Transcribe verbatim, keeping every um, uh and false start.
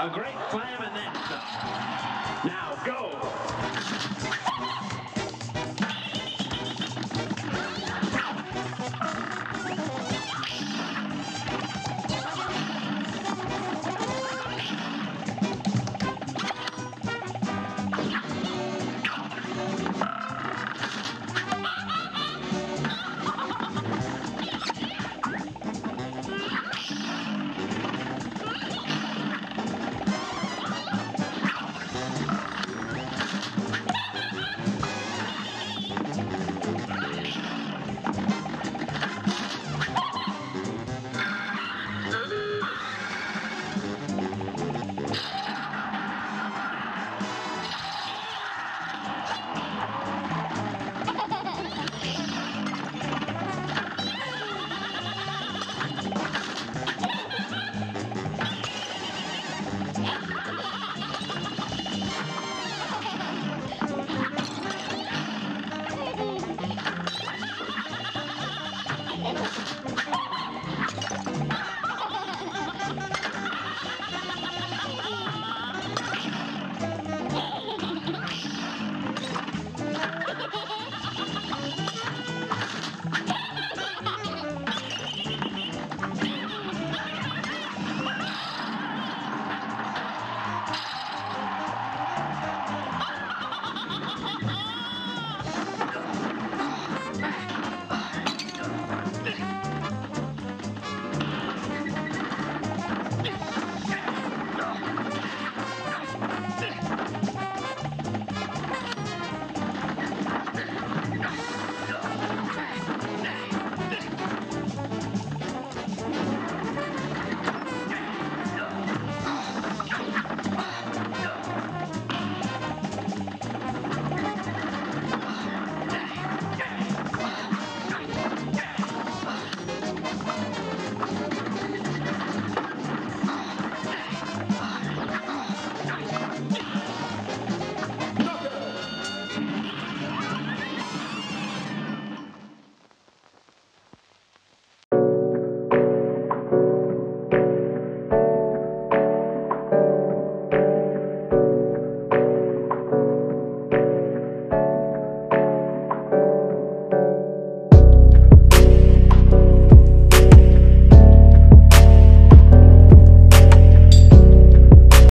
A great slam and then stop. Now go. Bye.